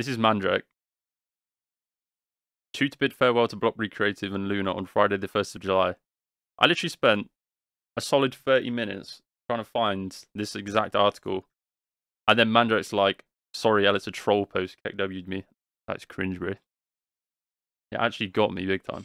This is Mandrake. To bid farewell to Blok Creative and Luna on Friday the 1st of July. I literally spent a solid 30 minutes trying to find this exact article. And then Mandrake's like, sorry, Ellis, a troll post KW'd me. That's cringe, bro. It actually got me big time.